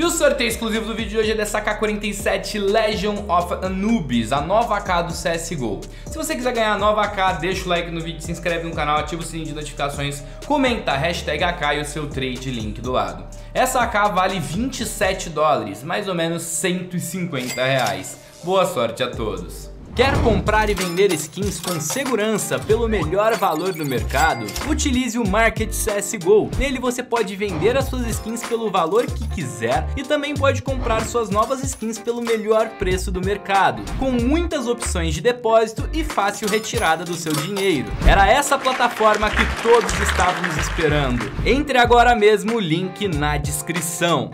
E o sorteio exclusivo do vídeo de hoje é dessa AK-47 Legion of Anubis, a nova AK do CSGO. Se você quiser ganhar a nova AK, deixa o like no vídeo, se inscreve no canal, ativa o sininho de notificações, comenta a hashtag AK e o seu trade link do lado. Essa AK vale $27, mais ou menos R$150. Boa sorte a todos. Quer comprar e vender skins com segurança pelo melhor valor do mercado? Utilize o Market CSGO. Nele você pode vender as suas skins pelo valor que quiser e também pode comprar suas novas skins pelo melhor preço do mercado, com muitas opções de depósito e fácil retirada do seu dinheiro. Era essa plataforma que todos estávamos esperando. Entre agora mesmo, o link na descrição.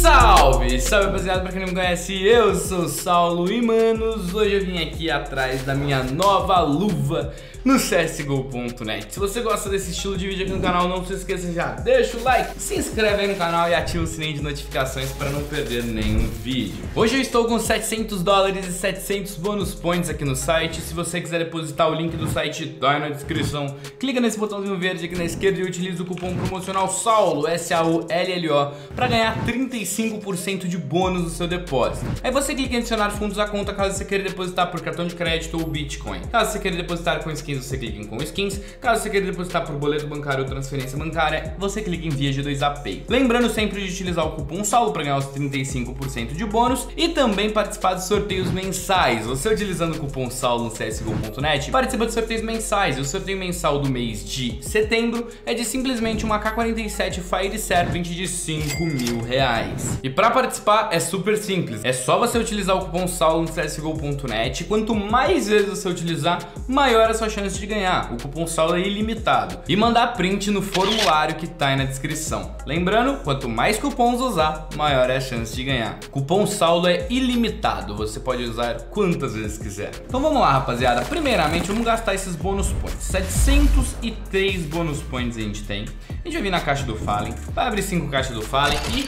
Salve, salve rapaziada, pra quem não me conhece, eu sou o Saullo e manos, hoje eu vim aqui atrás da minha nova luva no csgo.net. Se você gosta desse estilo de vídeo aqui no canal, não se esqueça, já deixa o like, se inscreve aí no canal e ativa o sininho de notificações para não perder nenhum vídeo. Hoje eu estou com $700 e 700 bônus points aqui no site. Se você quiser depositar, o link do site tá aí na descrição. Clica nesse botãozinho verde aqui na esquerda e utiliza o cupom promocional Saullo, S-A-U-L-L-O, para ganhar 35% de bônus no seu depósito. Aí você clica em adicionar fundos à conta caso você queira depositar por cartão de crédito ou Bitcoin. Caso você queira depositar com skins, você clica em com skins. Caso você queira depositar por boleto bancário ou transferência bancária, você clica em via G2 API. Lembrando sempre de utilizar o cupom Saullo para ganhar os 35% de bônus e também participar de sorteios mensais. Você utilizando o cupom Saullo no csgo.net, participa de sorteios mensais. E o sorteio mensal do mês de setembro é de simplesmente uma AK-47 Fire Serpent de R$5.000. E para participar é super simples, é só você utilizar o cupom Saullo no csgo.net. Quanto mais vezes você utilizar, maior a sua chance de ganhar. O cupom Saullo é ilimitado. E mandar print no formulário que tá aí na descrição. Lembrando, quanto mais cupons usar, maior é a chance de ganhar. O cupom Saullo é ilimitado, você pode usar quantas vezes quiser. Então vamos lá, rapaziada. Primeiramente, vamos gastar esses bônus points. 703 bônus points a gente tem. A gente vai vir na caixa do Fallen, vai abrir 5 caixas do Fallen e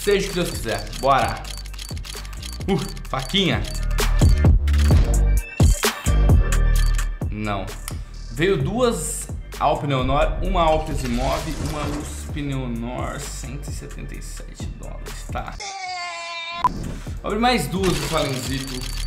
seja o que Deus quiser, bora! Faquinha! Não. Veio duas Alp Neonor, uma Alp Zimov, uma USP Neonor, $177, tá? Abre mais duas do Falenzito.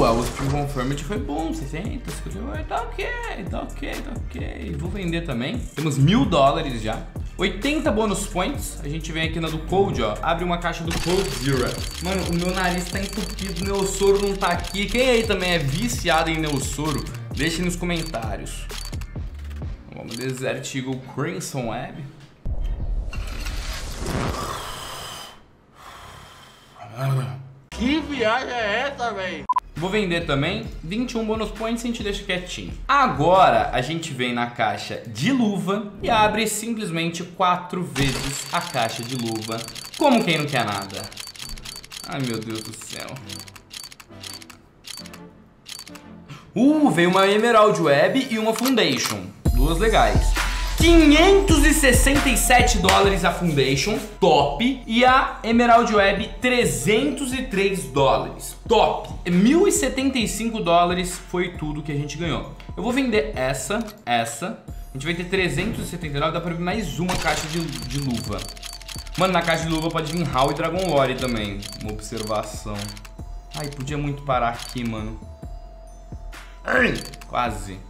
A USP Confirmed foi bom, 60, 58, tá ok, tá ok, tá ok. Vou vender também. Temos $1.000 já. 80 bônus points. A gente vem aqui na do Code, ó. Abre uma caixa do Code Zero. Mano, o meu nariz tá entupido, Neosoro não tá aqui. Quem aí também é viciado em Neosoro, deixa nos comentários. Vamos Desert Eagle Crimson Web. Que viagem é essa, véi? Vou vender também, 21 bônus points, a gente deixa quietinho. Agora a gente vem na caixa de luva e abre simplesmente 4 vezes a caixa de luva, como quem não quer nada. Ai meu Deus do céu. Veio uma Emerald Web e uma Foundation, duas legais. $567 a Foundation, top. E a Emerald Web, $303, top. $1.075 foi tudo que a gente ganhou. Eu vou vender essa. A gente vai ter 379, dá pra vir mais uma caixa de luva. Mano, na caixa de luva pode vir Hall e Dragon Lore também. Uma observação. Ai, podia muito parar aqui, mano. Ai, quase.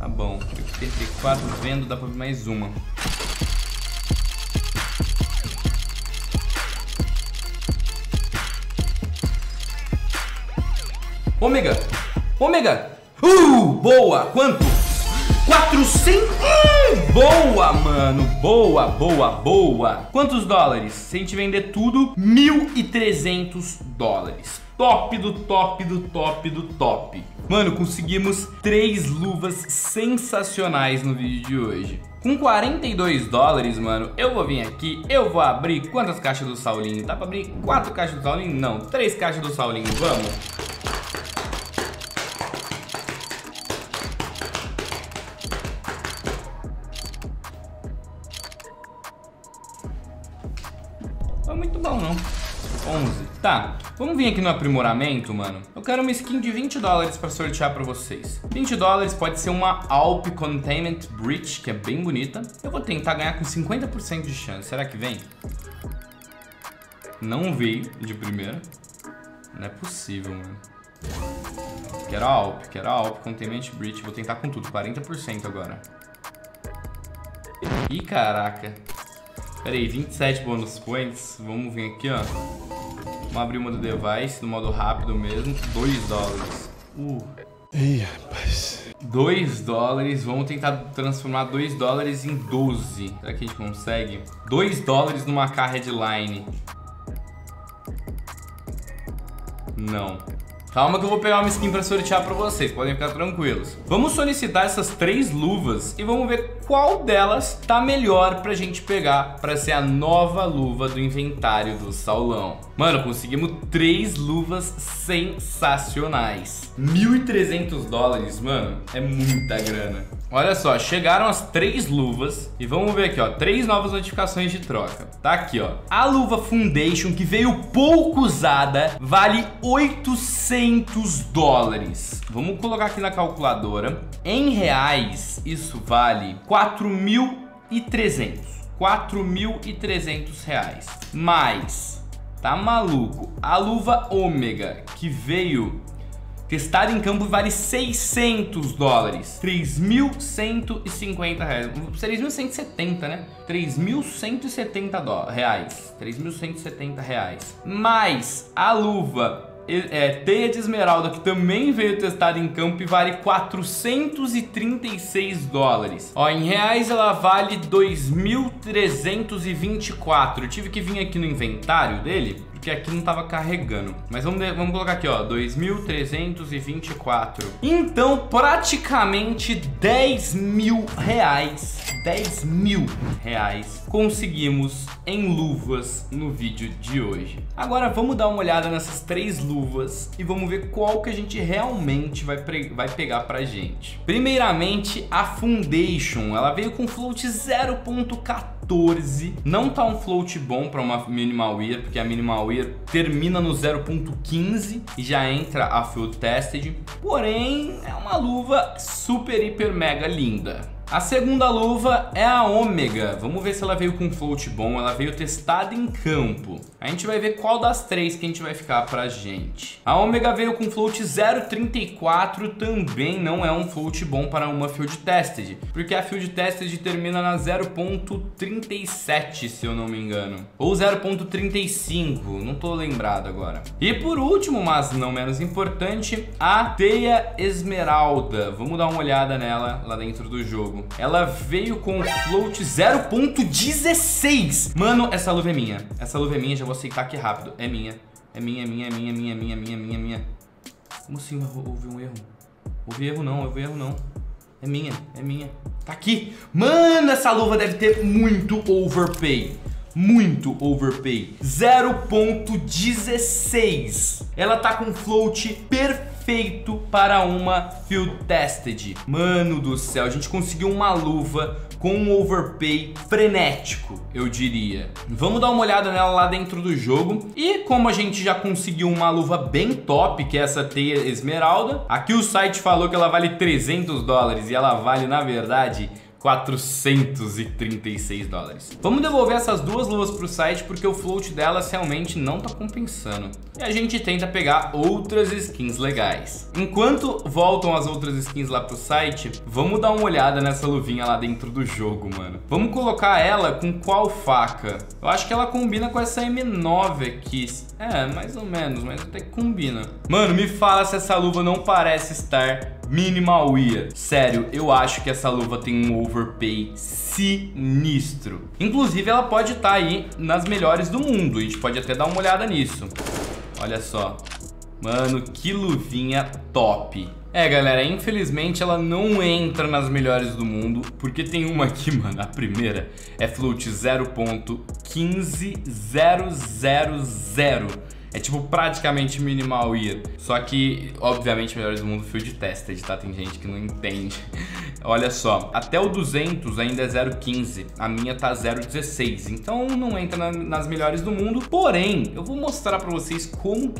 Tá bom, 84 vendo, dá pra ver mais uma. Ômega! Boa! Quanto? 400! Boa, mano! Boa! Quantos dólares? Se a gente vender tudo, $1.300. Top do top do top do top. Mano, conseguimos 3 luvas sensacionais no vídeo de hoje. Com $42, mano, eu vou vir aqui, eu vou abrir quantas caixas do Saulinho? Dá pra abrir 4 caixas do Saulinho? Não, 3 caixas do Saulinho, vamos. Foi muito bom, não. 11. Tá, vamos vir aqui no aprimoramento, mano. Eu quero uma skin de 20 dólares pra sortear pra vocês. 20 dólares pode ser uma Alp Containment Breach, que é bem bonita. Eu vou tentar ganhar com 50% de chance. Será que vem? Não veio de primeira. Não é possível, mano. Quero a Alp Containment Breach. Vou tentar com tudo, 40% agora. Ih, caraca. Pera aí, 27 bônus points. Vamos vir aqui, ó. Vamos abrir uma do device, no modo rápido mesmo. 2 dólares. Ih, rapaz. 2 dólares. Vamos tentar transformar 2 dólares em 12. Será que a gente consegue? 2 dólares numa AK headline. Não. Calma que eu vou pegar uma skin pra sortear pra vocês, podem ficar tranquilos. Vamos solicitar essas 3 luvas e vamos ver qual delas tá melhor pra gente pegar pra ser a nova luva do inventário do Saulão. Mano, conseguimos 3 luvas sensacionais. 1.300 dólares, mano, é muita grana. Olha só, chegaram as 3 luvas e vamos ver aqui, ó, 3 novas notificações de troca. Tá aqui, ó, a luva Foundation, que veio pouco usada, vale 800 dólares. Vamos colocar aqui na calculadora. Em reais, isso vale 4.300. 4.300 reais. Mas, tá maluco, a luva Ômega, que veio... testada em campo, vale 600 dólares. 3.150 reais. 3.170, né? 3.170 reais. 3.170 reais. Mais a luva Teia de Esmeralda, que também veio testada em campo e vale 436 dólares. Ó, em reais ela vale 2.324. Eu tive que vir aqui no inventário dele, porque aqui não tava carregando. Mas vamos colocar aqui, ó, 2.324. Então, praticamente 10 mil reais. 10 mil reais conseguimos em luvas no vídeo de hoje. Agora vamos dar uma olhada nessas 3 luvas e vamos ver qual que a gente realmente vai pegar pra gente. Primeiramente, a Foundation. Ela veio com float 0.14. Não tá um float bom pra uma Minimal Wear, porque a Minimal Wear termina no 0.15 e já entra a Field Tested. Porém, é uma luva super, hiper, mega linda. A segunda luva é a Ômega. Vamos ver se ela veio com float bom. Ela veio testada em campo. A gente vai ver qual das 3 que a gente vai ficar pra gente. A Ômega veio com float 0.34. Também não é um float bom para uma Field Tested, porque a Field Tested termina na 0.37, se eu não me engano. Ou 0.35, não tô lembrado agora. E por último, mas não menos importante, a Teia Esmeralda. Vamos dar uma olhada nela lá dentro do jogo. Ela veio com float 0.16. Mano, essa luva é minha. Essa luva é minha, já vou aceitar aqui rápido. É minha. É minha, minha, minha, minha, minha, minha, minha, minha. Como assim houve um erro? Houve erro não, houve erro não. É minha, é minha. Tá aqui. Mano, essa luva deve ter muito overpay. Muito overpay. 0.16. Ela tá com float perfeito. Feito para uma Field Tested. Mano do céu, a gente conseguiu uma luva com um overpay frenético, eu diria. Vamos dar uma olhada nela lá dentro do jogo. E como a gente já conseguiu uma luva bem top, que é essa Teia Esmeralda, aqui o site falou que ela vale 300 dólares e ela vale, na verdade, 436 dólares. Vamos devolver essas 2 luvas pro site, porque o float delas realmente não tá compensando. E a gente tenta pegar outras skins legais. Enquanto voltam as outras skins lá pro site, vamos dar uma olhada nessa luvinha lá dentro do jogo, mano. Vamos colocar ela com qual faca? Eu acho que ela combina com essa M9 aqui. É, mais ou menos, mas até que combina. Mano, me fala se essa luva não parece estar... Minimal Wear. Sério, eu acho que essa luva tem um overpay sinistro. Inclusive, ela pode estar aí nas melhores do mundo. A gente pode até dar uma olhada nisso. Olha só. Mano, que luvinha top. É, galera, infelizmente ela não entra nas melhores do mundo, porque tem uma aqui, mano, a primeira é float 0.15000. É tipo praticamente minimal year. Só que, obviamente, melhores do mundo field tested, tá? Tem gente que não entende. Olha só, até o 200 ainda é 0,15. A minha tá 0,16. Então não entra nas melhores do mundo. Porém, eu vou mostrar pra vocês como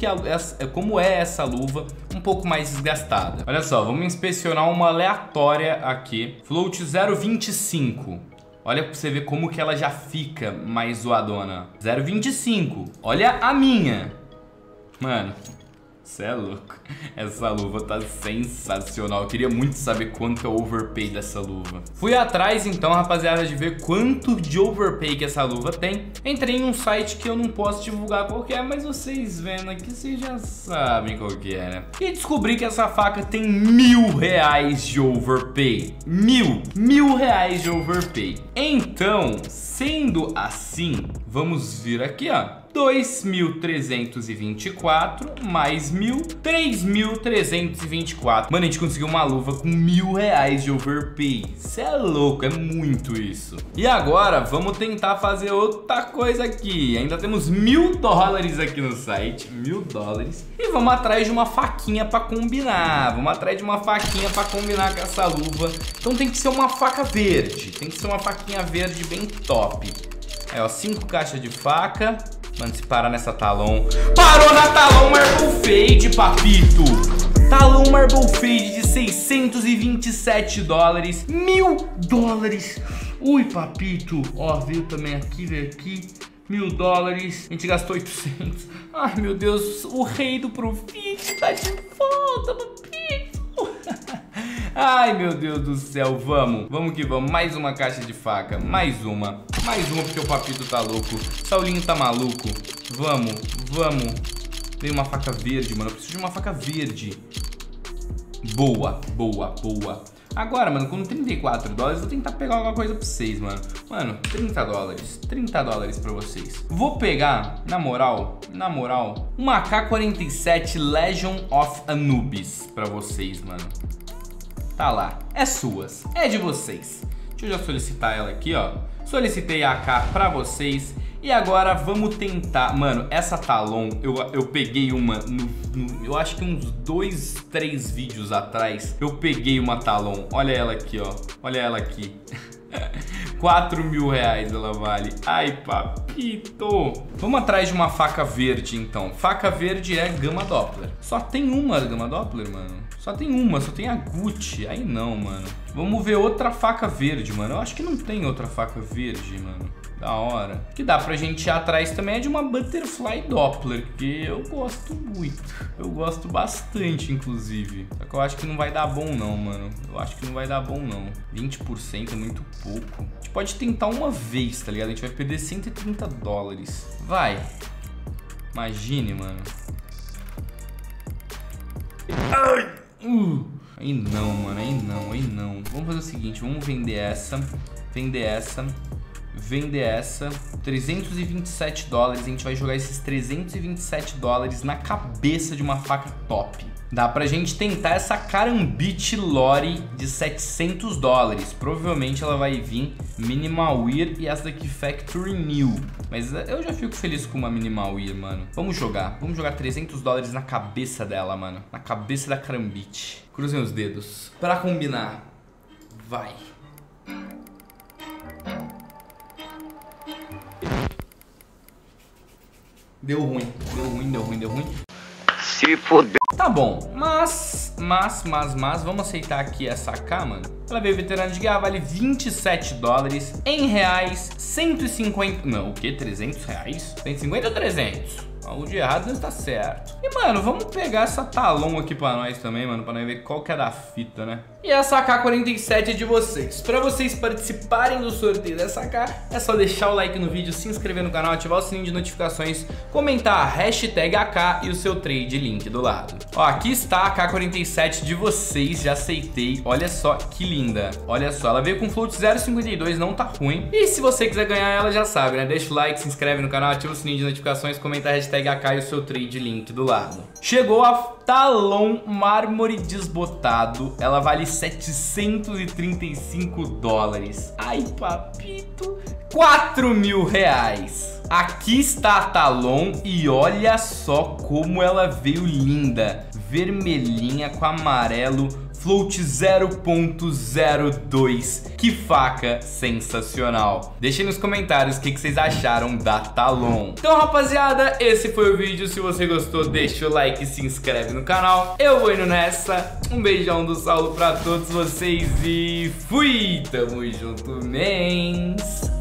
é essa luva um pouco mais desgastada. Olha só, vamos inspecionar uma aleatória aqui. Float 0,25. Olha pra você ver como que ela já fica mais zoadona. 0,25. Olha a minha. Mano, você é louco. Essa luva tá sensacional. Eu queria muito saber quanto é o overpay dessa luva. Fui atrás então, rapaziada, de ver quanto de overpay que essa luva tem. Entrei em um site que eu não posso divulgar qual que é, mas vocês vendo aqui, vocês já sabem qual que é, né? E descobri que essa faca tem R$1.000 de overpay. R$1.000 de overpay. Então, sendo assim, vamos vir aqui, ó. 2.324 mais 1.000, 3.324. Mano, a gente conseguiu uma luva com R$1.000 de overpay. Cê é louco, é muito isso. E agora, vamos tentar fazer outra coisa aqui. Ainda temos $1.000 aqui no site, $1.000. E vamos atrás de uma faquinha pra combinar. Vamos atrás de uma faquinha pra combinar com essa luva. Então tem que ser uma faca verde. Tem que ser uma faquinha verde bem top. É, ó, 5 caixas de faca. Mano, se parar nessa Talon... Parou na Talon Marble Fade, papito! Talon Marble Fade de $627. $1.000. Ui, papito. Ó, veio também aqui, veio aqui. $1.000. A gente gastou 800. Ai, meu Deus. O rei do Profit tá de volta, papito. Ai, meu Deus do céu. Vamos. Vamos que vamos. Mais uma caixa de faca. Mais uma. Mais uma, porque o papito tá louco. Saulinho tá maluco. Vamos, vamos. Veio uma faca verde, mano. Eu preciso de uma faca verde. Boa, boa, boa. Agora, mano, com $34, eu vou tentar pegar alguma coisa pra vocês, mano. Mano, $30. $30 pra vocês. Vou pegar, na moral, uma AK-47 Legion of Anubis pra vocês, mano. Tá lá. É suas. É de vocês. Deixa eu já solicitar ela aqui, ó. Solicitei a AK pra vocês. E agora vamos tentar... Mano, essa Talon, eu peguei uma... eu acho que uns 2, 3 vídeos atrás, eu peguei uma Talon. Olha ela aqui, ó. Olha ela aqui. R$4.000 ela vale. Ai, papito. Vamos atrás de uma faca verde, então. Faca verde é Gama Doppler. Só tem uma Gama Doppler, mano. Só tem uma, só tem a Gucci. Aí não, mano. Vamos ver outra faca verde, mano. Eu acho que não tem outra faca verde, mano. Da hora. O que dá pra gente ir atrás também é de uma Butterfly Doppler, que eu gosto muito. Eu gosto bastante, inclusive. Só que eu acho que não vai dar bom não, mano. Eu acho que não vai dar bom não. 20% é muito pouco. A gente pode tentar uma vez, tá ligado? A gente vai perder $130. Vai. Imagine, mano. Ai! Aí não, mano. Aí não, aí não. Vamos fazer o seguinte. Vamos vender essa. Vender essa. Vender essa, $327, a gente vai jogar esses $327 na cabeça de uma faca top. Dá pra gente tentar essa Karambit Lore de $700. Provavelmente ela vai vir Minimal Wear e essa daqui Factory New. Mas eu já fico feliz com uma Minimal Wear, mano. Vamos jogar $300 na cabeça dela, mano. Na cabeça da Karambit. Cruzem os dedos. Pra combinar, vai. Deu ruim, deu ruim, deu ruim, deu ruim. Se fodeu. Tá bom, mas, vamos aceitar aqui essa AK, mano. Ela veio veterana de guerra, vale $27. Em reais, 150... Não, o quê? R$300? 150 ou 300? Algo de errado não está certo. E, mano, vamos pegar essa Talon aqui pra nós também, mano. Pra nós ver qual que é da fita, né? E essa AK-47 é de vocês. Pra vocês participarem do sorteio dessa AK, é só deixar o like no vídeo, se inscrever no canal, ativar o sininho de notificações, comentar a hashtag AK e o seu trade link do lado. Ó, aqui está a AK-47 de vocês. Já aceitei. Olha só que linda. Olha só, ela veio com float 0,52, não tá ruim. E se você quiser ganhar ela, já sabe, né? Deixa o like, se inscreve no canal, ativa o sininho de notificações, comenta a hashtag AK e o seu trade link do lado. Chegou a Talon Mármore Desbotado. Ela vale $735. Ai, papito. R$4.000. Aqui está a Talon e olha só como ela veio linda, vermelhinha com amarelo, float 0.02, que faca sensacional. Deixem nos comentários o que vocês acharam da Talon. Então rapaziada, esse foi o vídeo, se você gostou deixa o like e se inscreve no canal. Eu vou indo nessa, um beijão do Saullo pra todos vocês e fui, tamo junto, mens.